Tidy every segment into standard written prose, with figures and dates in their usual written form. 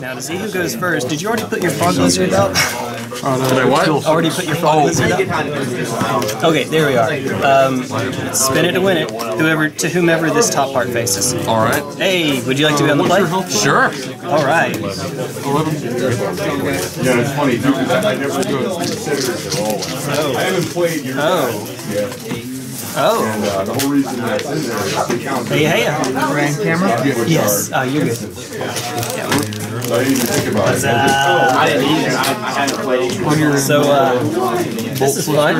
Now to see who goes first. Did you already put your fog lizard up? Did I what? Already put your fog lizard up? Okay, there we are. Spin it to win it. To whomever this top part faces. Alright. Hey, would you like to be on the play? Sure. Alright. Yeah, it's funny. I never considered it at all. I haven't played your game. Oh. And, the whole reason that's in there is to count. Hey, camera? Yes. Oh, you're good. Yeah. I didn't even think about it. I didn't either. I hadn't played. So, this is fun.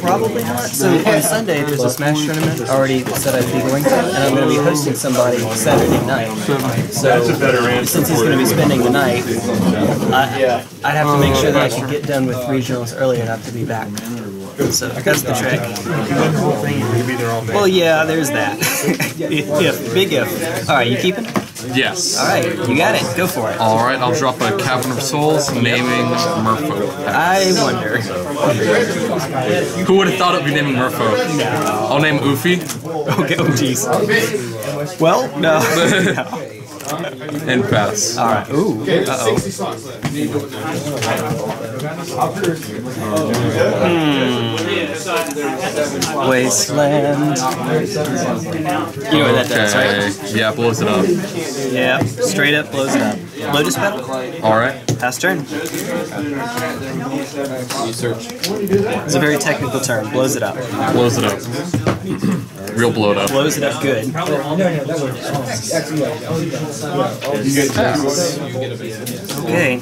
Probably not. So, on Sunday, there's a Smash tournament. I already said I'd be going to, and I'm going to be hosting somebody Saturday night. So, since he's going to be spending the night, I'd have to make sure that I could get done with regionals early enough to be back. So that's the trick. Well, yeah, there's that. If, big if. All right, you keeping? Yes. All right, you got it. Go for it. All right, I'll drop a Cabin of Souls, naming Murpho. I wonder. Who would have thought it would be naming Murpho? No. I'll name Ufi. Okay. Oh, jeez. Well, no. No. And pass. Alright. Ooh. Uh-oh. Wasteland. You know what that does, right? Yeah, blows it up. Yeah, straight up blows it up. Lotus Petal. Alright. Pass turn. It's a very technical term. Blows it up. Blows it up. Real blow it up. Blows it up good. Okay.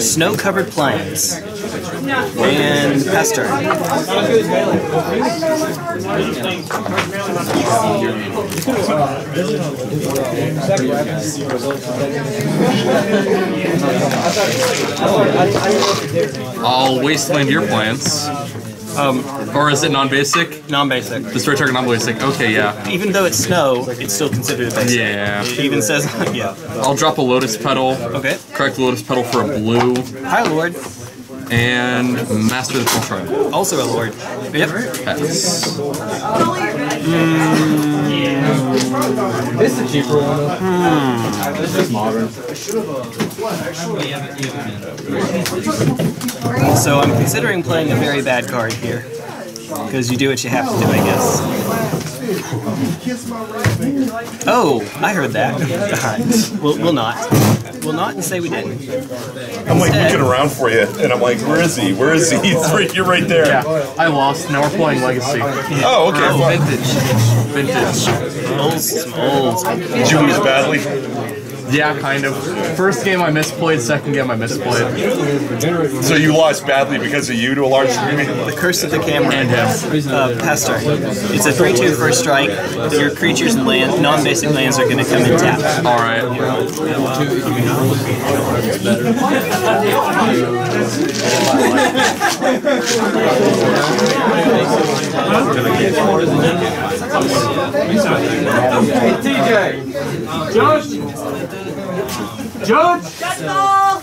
Snow-Covered Plains. And pass turn. I'll wasteland your plants. Or is it non-basic? Non-basic. Destroy target non-basic. Okay, yeah. Even though it's snow, it's still considered a basic. Yeah. It even says, yeah. I'll drop a Lotus Petal. Okay. Correct Lotus Petal for a blue. Hi, Lord. And Master the Full Tribe. Also a Lord. Yep. Pass. This is a cheaper one. This is modern. So I'm considering playing a very bad card here. Because you do what you have to do, I guess. Oh, I heard that. We'll not. We'll not and say we didn't. I'm like looking around for you, and I'm like, where is he? Where is he? You're right there. Yeah, I lost. Now we're playing Legacy. Yeah. Oh, okay. Oh, vintage. Old. Did you lose badly? Yeah, kind of. First game I misplayed, second game I misplayed. So you lost badly because of you to a large degree? The curse of the camera. And him. Pass turn. It's a 3-2 first strike. Your creatures and land, non-basic lands are going to come in tap. Alright. Okay, TJ! Josh! Judge! That's all!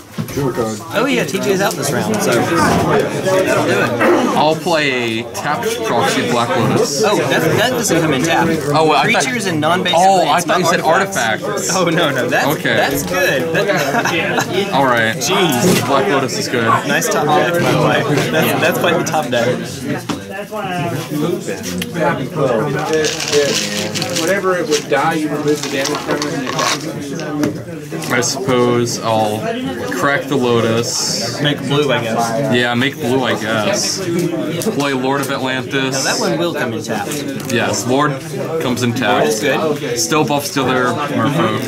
Oh yeah, TJ's out this round, so that'll do it. I'll play a tapped proxy Black Lotus. Oh, that doesn't come in tapped. Oh, well, creatures and non-basic lands. Oh, I thought you said artifacts. Oh, no, that's good. Alright. Jeez. Black Lotus is good. Nice top deck, by the way. That's quite the top deck. That's why I remove it. Whenever it would die, you remove the damage from it. I suppose I'll crack the Lotus. Make blue, I guess. Yeah, make blue, I guess. Play Lord of Atlantis. Now that one will come in tapped. Yes, Lord comes in tapped. Good. Still buffs to their Merfolk.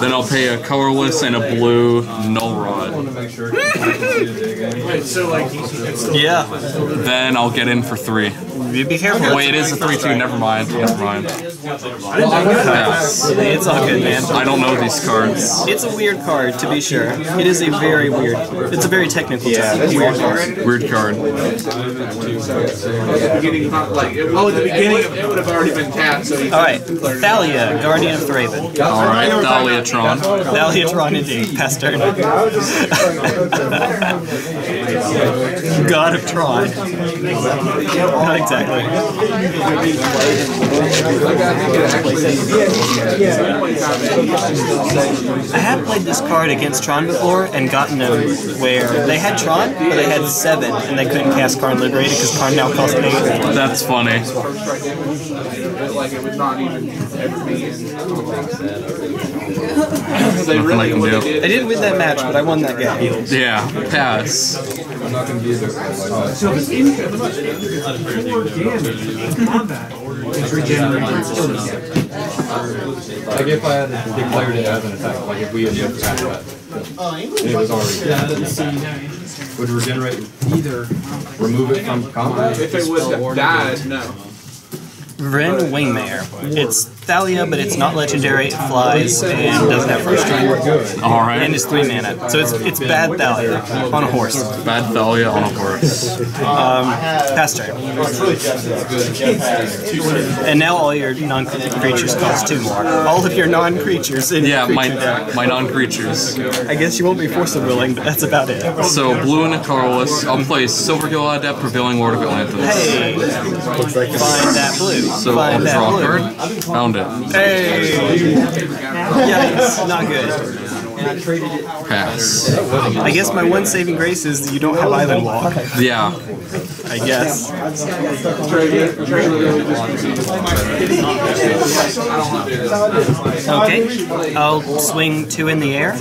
Then I'll pay a colorless and a blue Null Rod. Yeah. Then I'll get in for 3. Be careful. Wait, it is a 3-2. Never mind. Never mind. Yes. It's all good, man. I don't know these cards. It's a weird card, to be sure. It is a very weird. It's a very technical type. Weird card. Oh, at the beginning it would have already been tapped. So alright, Thalia, Guardian of Thraben. Alright, Thalia Tron. Thalia Tron indeed, past turn. God of Tron. Not exactly. I have played this card against Tron before and gotten them where they had Tron, but they had 7, and they couldn't cast Karn Liberated because Karn now cost 8. That's funny. I didn't win that match, but I won that game. Yeah, pass. Like if I had declared it as an attack, like if we had just had that, it was already dead. Would regenerate either remove it from combat? If it would have died, no. Ren Wingmare. It's Thalia, but it's not legendary, it flies, and doesn't have first strike. Alright. And it's 3 mana. So it's bad Thalia on a horse. Bad Thalia on a horse. Pass turn. And now all your non-creatures cost 2 more. All of your non-creatures in yeah, my non-creatures. I guess you won't be Force of Willing, but that's about it. So, blue and a colorless. I'll play Silvergill Adept, Prevailing Lord of Atlantis. Hey! Find that blue. So I'll draw a card. Found it. Hey! Yikes, not good. Pass. I guess my one saving grace is that you don't have Island Walk. Yeah. I guess. Okay, I'll swing 2 in the air.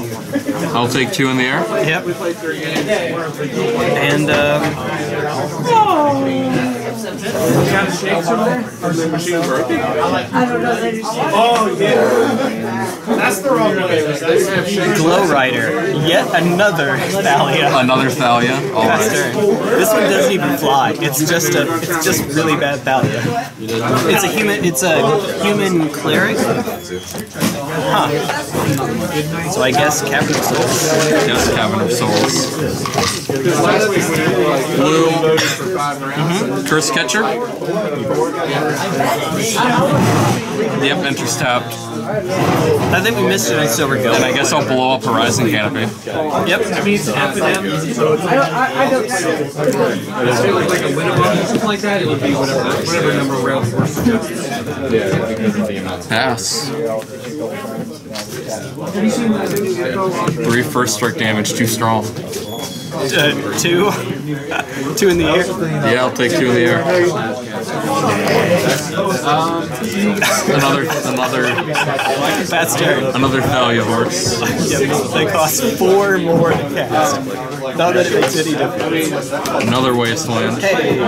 I'll take 2 in the air? Yep. And, I don't know. Oh, yeah. That's the wrong way. Glowrider. Yet another Thalia. Another Thalia. All right. This one doesn't even fly. It's just really bad Thalia. It's a human cleric. Huh. So I guess Cabin of Souls. Yes, Cabin of Souls. Blue. Curse Catcher? Yep, enters tapped. I think we missed it on Silvergill. And I guess I'll blow up Horizon Canopy. Yep. I mean, it's I don't pass. 3 first strike damage, too strong. 2 in the air? Yeah, I'll take 2 in the air. Another Thalia horse. Yeah, they cost 4 more to cast. Not that it makes any difference. Another Wasteland. Hey.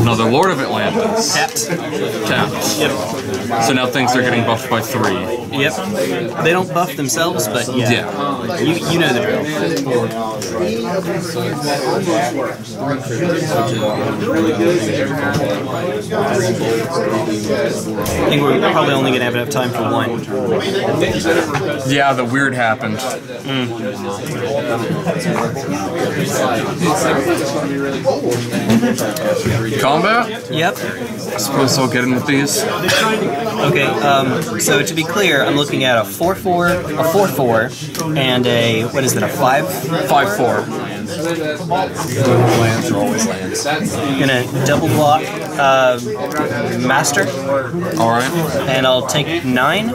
Another Lord of Atlantis. Tapped. Yep. So now things are getting buffed by 3. Yep. They don't buff themselves, but yeah. You know the drill. I think we're probably only going to have enough time for one. Yeah, the weird happened. Combat? Yep. I suppose I'll get in with these. Okay, so to be clear, I'm looking at a 4-4, a 4-4, and a, what is it, a 5-4. Lands are always lands. Gonna double block Master. Alright. And I'll take 9.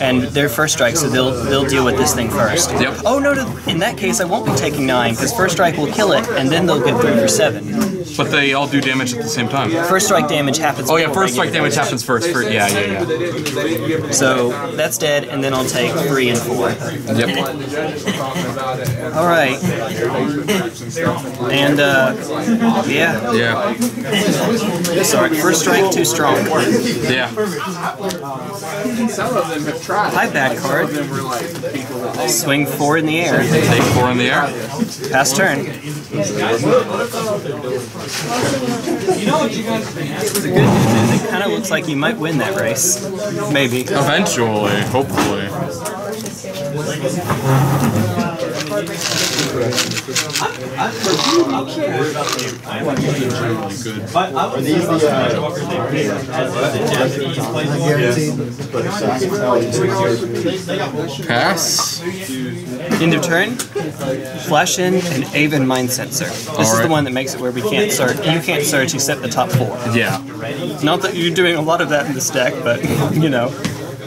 And their first strike, so they'll deal with this thing first. Yep. Oh no, in that case I won't be taking 9, because first strike will kill it, and then they'll get 3 for 7. But they all do damage at the same time. First strike damage happens. Oh yeah, first strike damage happens first. Yeah. So that's dead, and then I'll take 3 and 4. Yep. All right. And yeah. Yeah. Sorry. First strike too strong. Yeah. Some of them have tried. High bad card. Swing 4 in the air. Take 4 in the air. Pass turn. You know what you guys think? It's a good news. It kind of looks like you might win that race. Maybe. Eventually, hopefully. Pass. End of turn. Flash in an Aven Mindcensor. This is the one that makes it where we can't search. You can't search except the top four. Yeah. Not that you're doing a lot of that in this deck, but you know.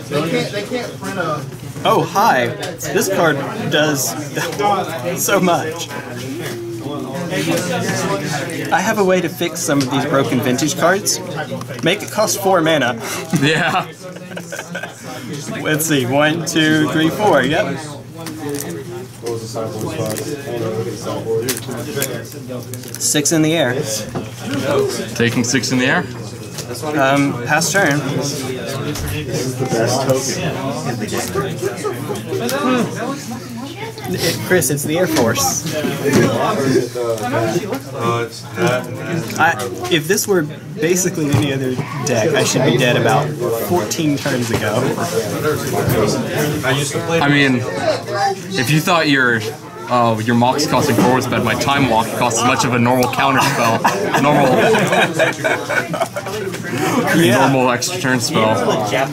They can't print a. Oh, hi! This card does so much. I have a way to fix some of these broken vintage cards. Make it cost 4 mana. Yeah. Let's see. 1, 2, 3, 4. Yep. Six in the air. Taking 6 in the air. Pass turn. This is the best token. Chris, it's the Air Force. If this were basically any other deck, I should be dead about 14 turns ago. I mean, if you thought your Mox costing 4 was bad, my Time Walk costs as much of a normal counter spell. Normal extra turn spell.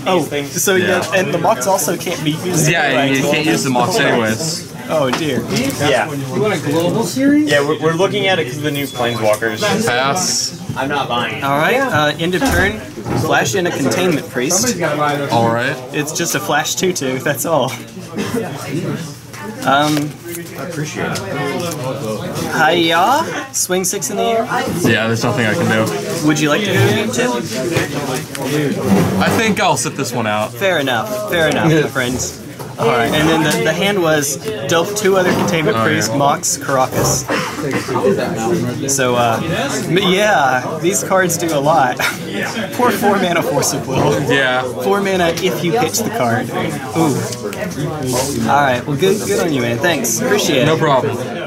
Oh, so yeah, and the Mox also can't be used. Yeah, anyway. You can't use the Mox anyways. Oh dear. Yeah. You want a global series? Yeah, we're looking at it because of the new Planeswalkers. Pass. I'm not buying it. Alright, end of turn, flash in a Containment Priest. Alright. It's just a flash 2/2, that's all. I appreciate it. Hiya! Swing 6 in the air? Yeah, there's nothing I can do. Would you like to do it too? I think I'll sit this one out. Fair enough, my friends. Alright, and then the hand was dealt 2 other Containment Priests, Mox, Caracas. So, yeah, these cards do a lot. Pour 4 mana Force of Will. Yeah. 4 mana if you pitch the card. Ooh. Alright, well, good on you, man. Thanks. Appreciate it. No problem.